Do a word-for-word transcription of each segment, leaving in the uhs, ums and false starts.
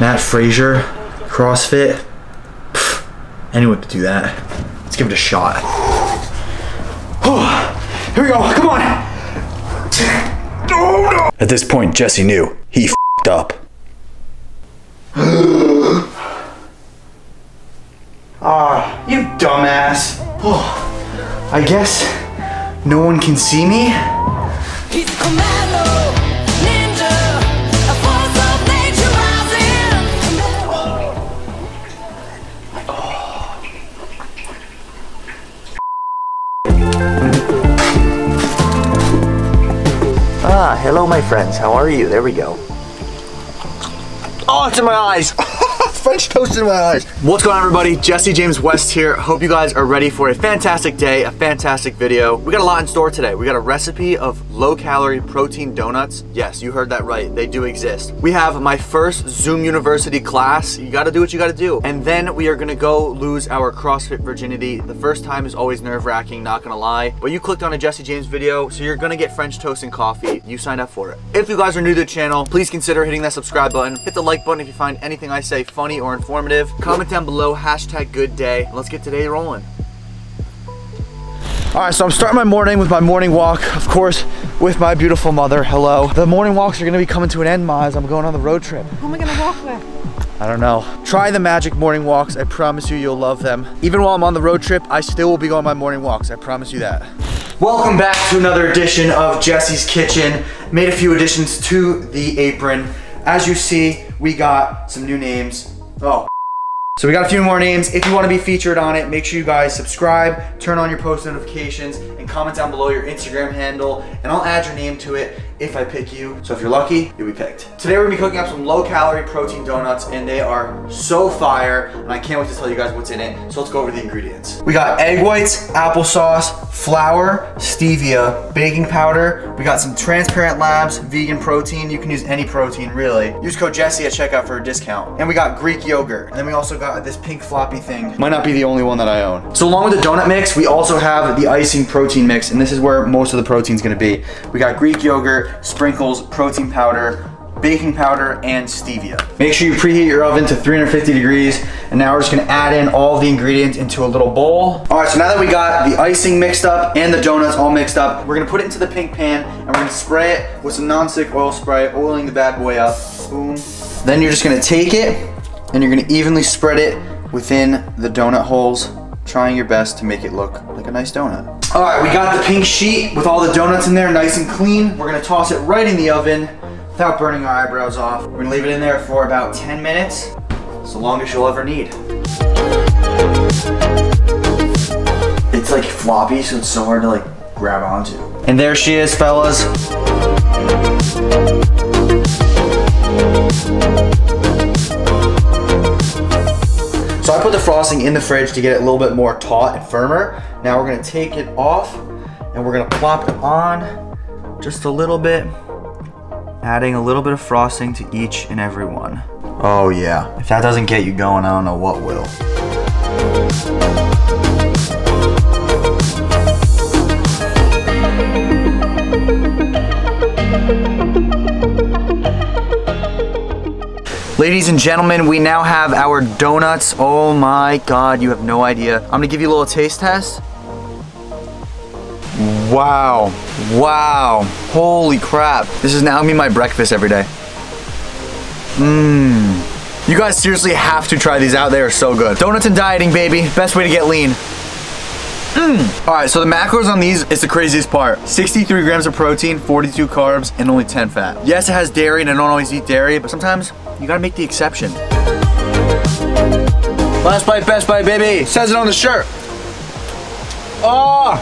Matt Fraser, CrossFit. Pfft, anyone could do that. Let's give it a shot. Oh, here we go, come on. Oh, no. At this point, Jesse knew he f***ed up. Ah, you dumbass. Oh, I guess no one can see me. He's a commando, ninja, a force of nature rising. Oh. Ah, hello my friends, how are you? There we go. Oh, it's in my eyes. French toast in my eyes. What's going on everybody? Jesse James West here. Hope you guys are ready for a fantastic day, a fantastic video. We got a lot in store today. We got a recipe of low-calorie protein donuts. Yes, you heard that right. They do exist. We have my first Zoom University class. You gotta do what you gotta do. And then we are gonna go lose our CrossFit virginity. The first time is always nerve-wracking, not gonna lie. But you clicked on a Jesse James video, so you're gonna get French toast and coffee. You signed up for it. If you guys are new to the channel, please consider hitting that subscribe button. Hit the like button if you find anything I say funny or informative. Comment down below, hashtag good day. Let's get today rolling. All right, so I'm starting my morning with my morning walk, of course, with my beautiful mother. Hello. The morning walks are gonna be coming to an end, Ma, as I'm going on the road trip. Who am I gonna walk with? I don't know. Try the magic morning walks. I promise you, you'll love them. Even while I'm on the road trip, I still will be going my morning walks. I promise you that. Welcome back to another edition of Jesse's Kitchen. Made a few additions to the apron. As you see, we got some new names. Oh, so we got a few more names. If you want to be featured on it, make sure you guys subscribe, turn on your post notifications, and comment down below your Instagram handle, and I'll add your name to it if I pick you. So if you're lucky, you'll be picked. Today we're gonna be cooking up some low-calorie protein donuts, and they are so fire, and I can't wait to tell you guys what's in it. So let's go over the ingredients. We got egg whites, applesauce, flour, stevia, baking powder. We got some Transparent Labs vegan protein. You can use any protein, really. Use code Jesse at checkout for a discount. And we got Greek yogurt. And then we also got this pink floppy thing. Might not be the only one that I own. So along with the donut mix, we also have the icing protein mix, and this is where most of the protein's gonna be. We got Greek yogurt, sprinkles, protein powder, baking powder, and stevia. Make sure you preheat your oven to three hundred fifty degrees, and now we're just gonna add in all the ingredients into a little bowl. All right, so now that we got the icing mixed up and the donuts all mixed up, we're gonna put it into the pink pan, and we're gonna spray it with some non-stick oil spray, oiling the bad boy up, boom. Then you're just gonna take it, and you're gonna evenly spread it within the donut holes, trying your best to make it look like a nice donut. All right, we got the pink sheet with all the donuts in there, nice and clean. We're gonna toss it right in the oven without burning our eyebrows off. We're gonna leave it in there for about ten minutes, so long as you'll ever need. It's like floppy, so it's so hard to like grab onto. And there she is, fellas. So I put the frosting in the fridge to get it a little bit more taut and firmer. Now we're gonna take it off and we're gonna plop it on just a little bit, adding a little bit of frosting to each and every one. Oh yeah, if that doesn't get you going, I don't know what will. Ladies and gentlemen, we now have our donuts. Oh my God, you have no idea. I'm gonna give you a little taste test. Wow, wow, holy crap. This is now gonna be my breakfast every day. Mmm. You guys seriously have to try these out, they are so good. Donuts and dieting, baby, best way to get lean. Mm. All right, so the macros on these is the craziest part. sixty-three grams of protein, forty-two carbs, and only ten fat. Yes, it has dairy, and I don't always eat dairy, but sometimes you gotta make the exception. Last bite, best bite, baby. Says it on the shirt. Oh!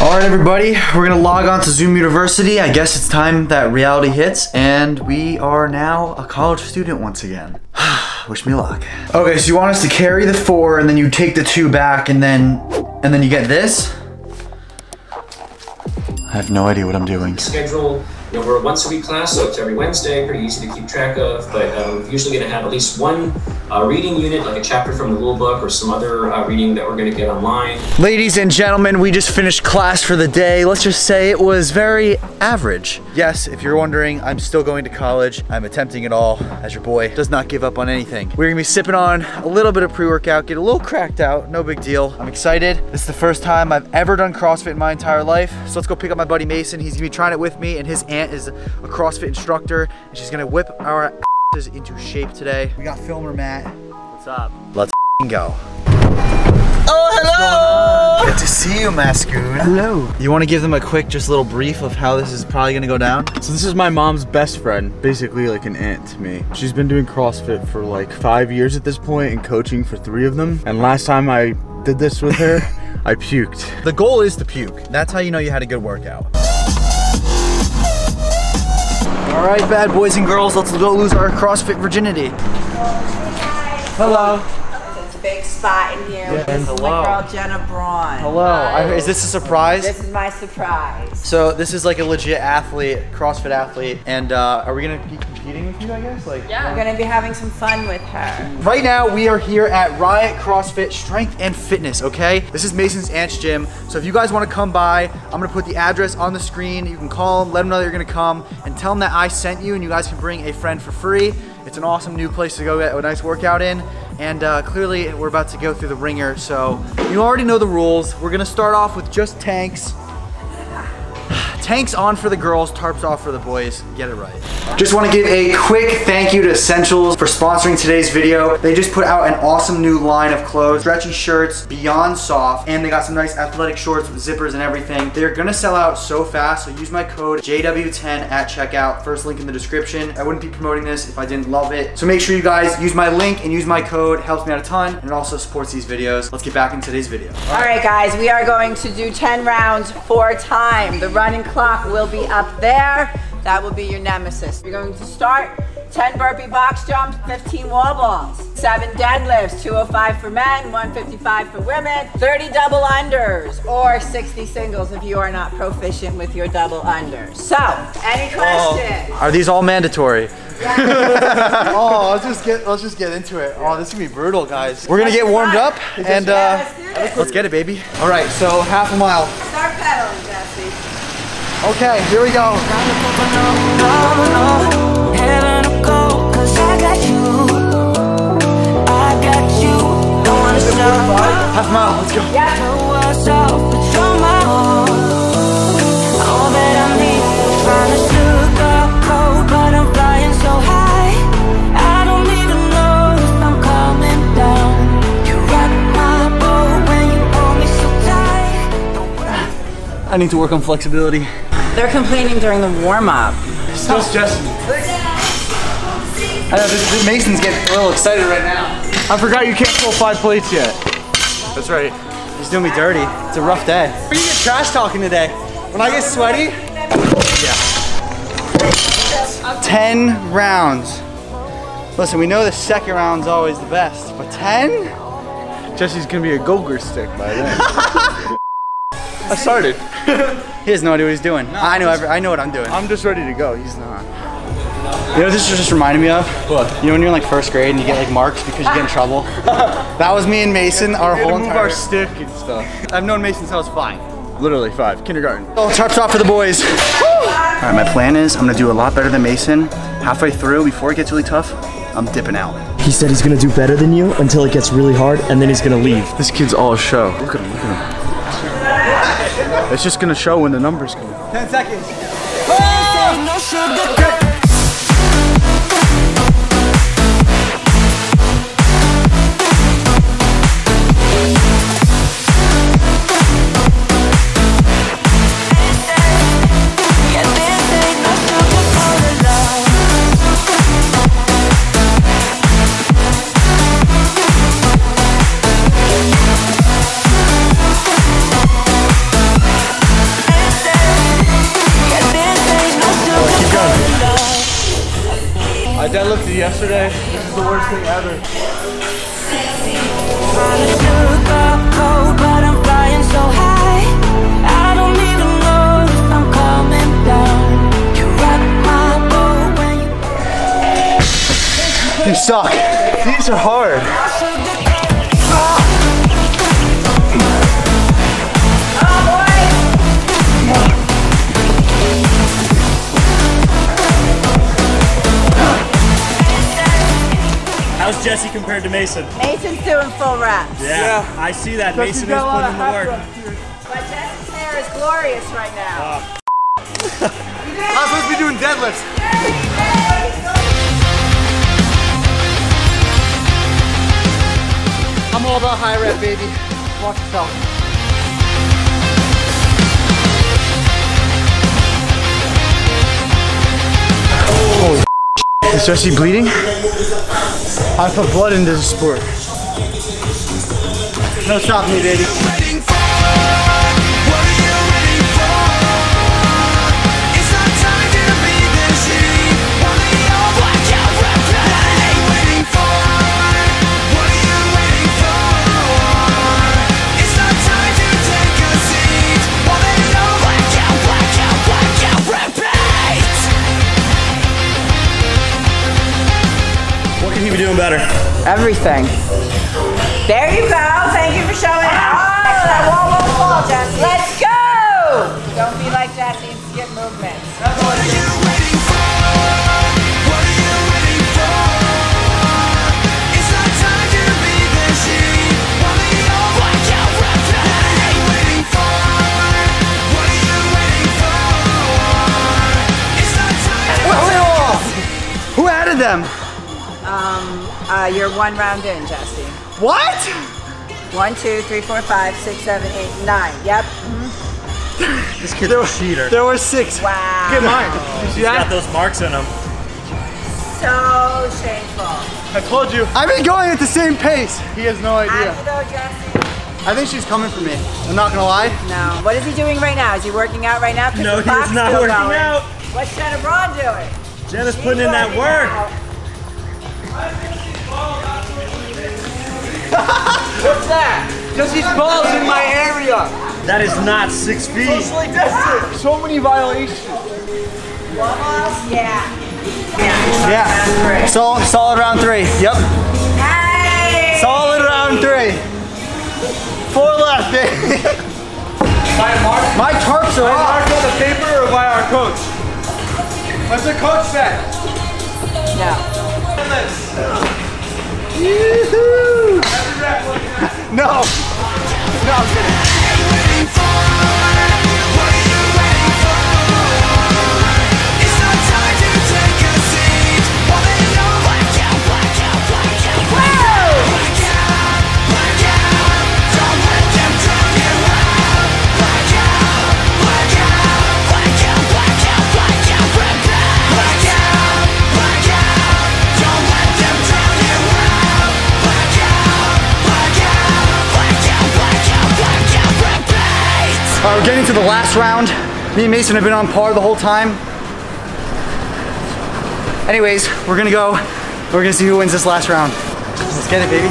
All right, everybody, we're gonna log on to Zoom University. I guess it's time that reality hits, and we are now a college student once again. Wish me luck. Okay, so you want us to carry the four, and then you take the two back, and then, and then you get this? I have no idea what I'm doing. Schedule. You know, we're a once a week class, so it's every Wednesday, pretty easy to keep track of, but um, usually gonna have at least one uh, reading unit, like a chapter from the rule book or some other uh, reading that we're gonna get online. Ladies and gentlemen, we just finished class for the day. Let's just say it was very average. Yes, if you're wondering, I'm still going to college. I'm attempting it all, as your boy does not give up on anything. We're gonna be sipping on a little bit of pre-workout, get a little cracked out, no big deal. I'm excited. This is the first time I've ever done CrossFit in my entire life. So let's go pick up my buddy Mason. He's gonna be trying it with me, and his aunt is a CrossFit instructor, and she's gonna whip our asses into shape today. We got filmer Matt. What's up? Let's go. Oh, hello! Good to see you, Mascoon. Hello. You want to give them a quick, just little brief of how this is probably going to go down? So this is my mom's best friend, basically like an aunt to me. She's been doing CrossFit for like five years at this point and coaching for three of them. And last time I did this with her, I puked. The goal is to puke. That's how you know you had a good workout. All right, bad boys and girls, let's go lose our CrossFit virginity. Hello. Big spot in here. Yeah, this is my girl Jenna Brown. Hello. I, is this a surprise? This is my surprise. So this is like a legit athlete, CrossFit athlete, and uh, are we gonna be competing with you? I guess like yeah, we're gonna be having some fun with her. Right now we are here at Riot CrossFit Strength and Fitness. Okay, this is Mason's aunt's gym. So if you guys want to come by, I'm gonna put the address on the screen. You can call them, let them know that you're gonna come, and tell them that I sent you, and you guys can bring a friend for free. It's an awesome new place to go get a nice workout in. And uh, clearly we're about to go through the ringer, so you already know the rules. We're gonna start off with just tanks. Tanks on for the girls, tarps off for the boys. Get it right. Just want to give a quick thank you to Essentials for sponsoring today's video. They just put out an awesome new line of clothes, stretchy shirts, beyond soft, and they got some nice athletic shorts with zippers and everything. They're gonna sell out so fast, so use my code J W ten at checkout. First link in the description. I wouldn't be promoting this if I didn't love it. So make sure you guys use my link and use my code. It helps me out a ton, and it also supports these videos. Let's get back in today's video. All right, All right guys, we are going to do ten rounds for time. The running clock will be up there. That will be your nemesis. You're going to start ten burpee box jumps, fifteen wall balls, seven deadlifts, two oh five for men, one fifty-five for women, thirty double unders, or sixty singles if you are not proficient with your double unders. So, any questions? Oh, are these all mandatory? Yeah. Oh, let's just get let's just get into it. Oh, this is gonna be brutal, guys. We're gonna get warmed up and uh, let's get it, baby. All right, so half a mile. Start pedaling, Jesse. Okay, here we go. Half a mile, let's go. I need to work on flexibility. They're complaining during the warm-up. Still stressing. I know, this, this Mason's getting a little excited right now. I forgot you can't pull five plates yet. That's right. He's doing me dirty. It's a rough day. Where do you get trash talking today? When I get sweaty? Yeah. Ten rounds. Listen, we know the second round's always the best, but ten? Jesse's gonna be a Gogurt stick by then. I started. He has no idea what he's doing. No, I know every, I know what I'm doing. I'm just ready to go. He's not. You know what this just reminded me of? What? You know when you're in like first grade and you get like marks because you get in trouble? That was me and Mason, our whole entire- move our stick and stuff. I've known Mason since I was five. Literally five, kindergarten. Oh, tarps off for the boys. All right, my plan is I'm gonna do a lot better than Mason. Halfway through, before it gets really tough, I'm dipping out. He said he's gonna do better than you until it gets really hard and then he's gonna leave. This kid's all show. Look at him, look at him. It's just gonna show when the numbers come out. Ten seconds. Oh! Okay. Deadlifted yesterday. This is the worst thing ever. You suck. These are hard. How's Jesse compared to Mason? Mason's doing full reps. Yeah, yeah. I see that. Mason is putting in the work. But Jesse's hair is glorious right now. Uh, I'm supposed to be doing deadlifts. I'm all about high rep, baby. Watch yourself. Holy shit. Is Jesse bleeding? I put blood into this sport. No stopping me, baby. Doing better. Everything. There you go. Thank you for showing ah, up. That wall won't fall, Jesse. Let's go. Don't be like Jesse and skip movements. That's what it is. What are you waiting for? What are you waiting for? It's not time to be the sheep. What are you waiting for? What are you waiting for? It's not time to be the sheep. Who added them? Um, uh, you're one round in, Jesse. What? One, two, three, four, five, six, seven, eight, nine. Yep. Mm-hmm. This kid's a cheater. There were six. Wow. Good mark. She's yeah. got those marks in them. So shameful. I told you. I've been going at the same pace. He has no idea. I, though, Jesse. I think she's coming for me. I'm not gonna lie. No. What is he doing right now? Is he working out right now? No, he's not working going. out. What's Jenna Brown doing? Jenna's she's putting in that work. Out. What's that? Jesse's balls in my area. That is not six feet. Socially distant. So many violations. Yeah. Yeah. Yeah. So solid round three. Yep. Hey. Solid round three. Four left. By Mark. My tarps are off. By Mark on the paper or by our coach? What's the coach said? No. Yoo-hoo. No, no, I'm kidding. All right, we're getting to the last round. Me and Mason have been on par the whole time. Anyways, we're gonna go. We're gonna see who wins this last round. Let's get it, baby.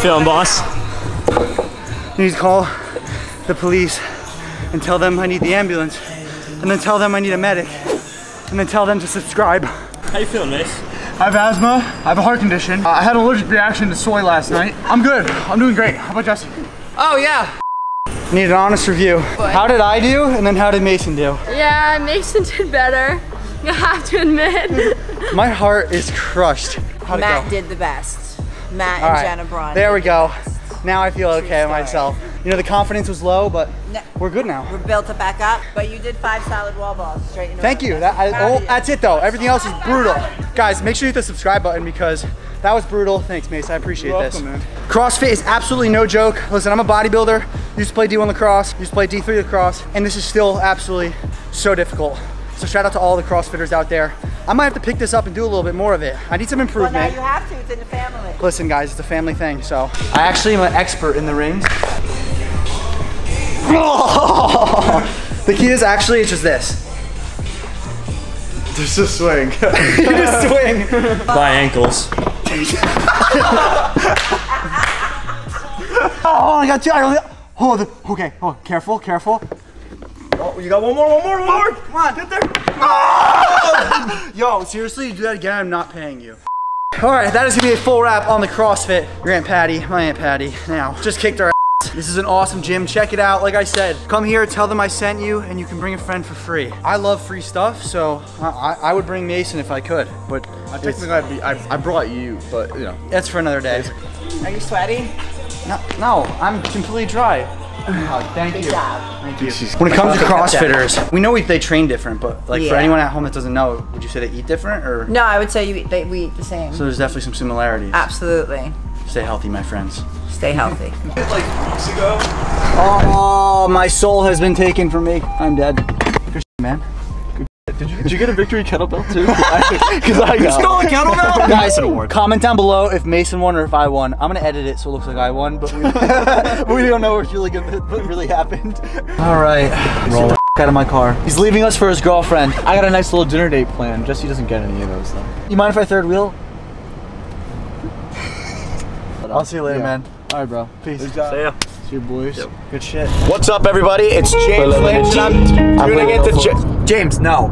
Feeling, boss? I need to call the police and tell them I need the ambulance, and then tell them I need a medic, and then tell them to subscribe. How you feeling, Mace? I have asthma. I have a heart condition. Uh, I had an allergic reaction to soy last night. I'm good. I'm doing great. How about Jesse? Oh yeah. Need an honest review. What? How did I do, and then how did Mason do? Yeah, Mason did better. I have to admit. My heart is crushed. How'd Matt it go? did the best. Matt All and right. Jenna Brown. There we go. Now I feel True okay story. myself. You know, the confidence was low, but no, we're good now. We're built it back up, but you did five solid wall balls straight in. Thank you. That, I, oh, you. That's it though. Everything else is brutal. Guys, make sure you hit the subscribe button because that was brutal. Thanks, Mace. I appreciate You're welcome, this. Man. CrossFit is absolutely no joke. Listen, I'm a bodybuilder. Used to play D one lacrosse, used to play D three lacrosse, and this is still absolutely so difficult. So shout out to all the CrossFitters out there. I might have to pick this up and do a little bit more of it. I need some improvement. Well, now you have to, it's in the family. Listen guys, it's a family thing, so. I actually am an expert in the rings. Oh! The key is actually, it's just this. Just a swing. You just swing. By ankles. Oh, I got two, I only, hold it, okay, oh, careful, careful. Oh, you got one more, one more, one more. Come on, get there. Oh! Yo, seriously, you do that again, I'm not paying you. All right, that is gonna be a full wrap on the CrossFit. Your Aunt Patty, my Aunt Patty, now, just kicked our ass. This is an awesome gym, check it out. Like I said, come here, tell them I sent you, and you can bring a friend for free. I love free stuff, so I, I would bring Mason if I could, but. I technically, I'd be, I, I brought you, but you know. That's for another day. Are you sweaty? No, no, I'm completely dry. Oh, thank you. Good job. Thank you. When it comes to CrossFitters, we know we, they train different, but like yeah. for anyone at home that doesn't know, would you say they eat different or? No, I would say you eat, they, we eat the same. So there's definitely some similarities. Absolutely. Stay healthy, my friends. Stay healthy. Like weeks ago. Oh, my soul has been taken from me. I'm dead. Good man. Did you, did you get a victory kettlebell too? Because I, I got stole a kettlebell. Guys, comment down below if Mason won or if I won. I'm gonna edit it so it looks like I won, but we, we don't know what's really good, what really happened. All right, roll the out of my car. He's leaving us for his girlfriend. I got a nice little dinner date planned. Jesse doesn't get any of those though. You mind if I third wheel? I'll see you later, yeah. man. All right, bro. Peace. See ya. See you, boys. Yep. Good shit. What's up, everybody? It's James Lynch. I'm, I'm tuning into J James. No.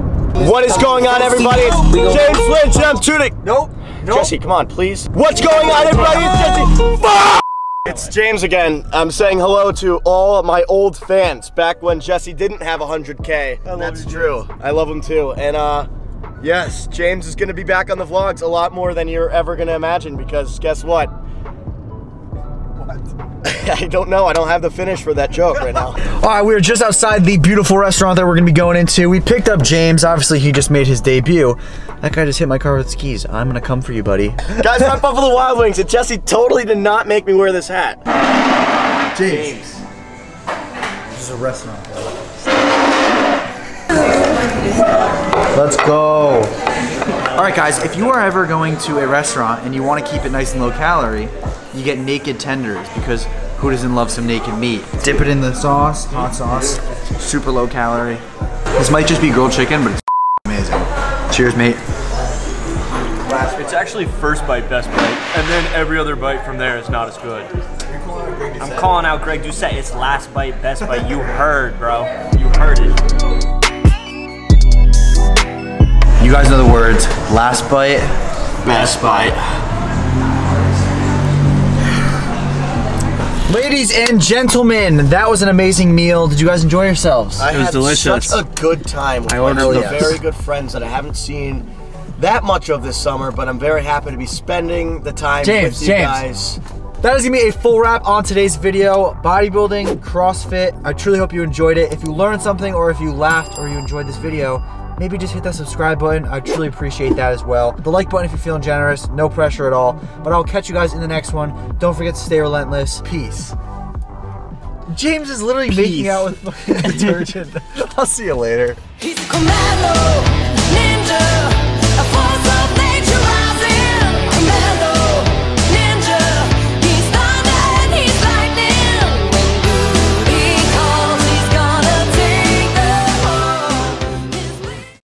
What is going on, everybody? It's James Lynch and I'm tuning. Nope. nope. Jesse, come on, please. What's going on, everybody? It's Jesse. Fuck! It's James again. I'm saying hello to all my old fans back when Jesse didn't have one hundred K. I That's you, true. James. I love him too. And uh, yes, James is going to be back on the vlogs a lot more than you're ever going to imagine because guess what? What? I don't know. I don't have the finish for that joke right now. All right, we're just outside the beautiful restaurant that we're going to be going into. We picked up James. Obviously, he just made his debut. That guy just hit my car with skis. I'm going to come for you, buddy. Guys, I'm Buffalo Wild Wings, and Jesse totally did not make me wear this hat. James. This is a restaurant. Let's go. All right, guys, if you are ever going to a restaurant and you want to keep it nice and low calorie, you get naked tenders because who doesn't love some naked meat? Dip it in the sauce, hot sauce, super low calorie. This might just be grilled chicken, but it's amazing. Cheers, mate. It's actually first bite, best bite, and then every other bite from there is not as good. I'm calling out Greg Doucette. It's last bite, best bite. You heard, bro. You heard it. You guys know the words, last bite, best bite. Ladies and gentlemen, that was an amazing meal. Did you guys enjoy yourselves? I it was had delicious. Such a good time with I one of the very good friends that I haven't seen that much of this summer, but I'm very happy to be spending the time James, with you James. guys. That is gonna be a full wrap on today's video. Bodybuilding, CrossFit. I truly hope you enjoyed it. If you learned something or if you laughed or you enjoyed this video, maybe just hit that subscribe button. I truly appreciate that as well. The like button if you're feeling generous, no pressure at all. But I'll catch you guys in the next one. Don't forget to stay relentless. Peace. James is literally Peace. making out with fucking detergent. I'll see you later. He's a commando, ninja.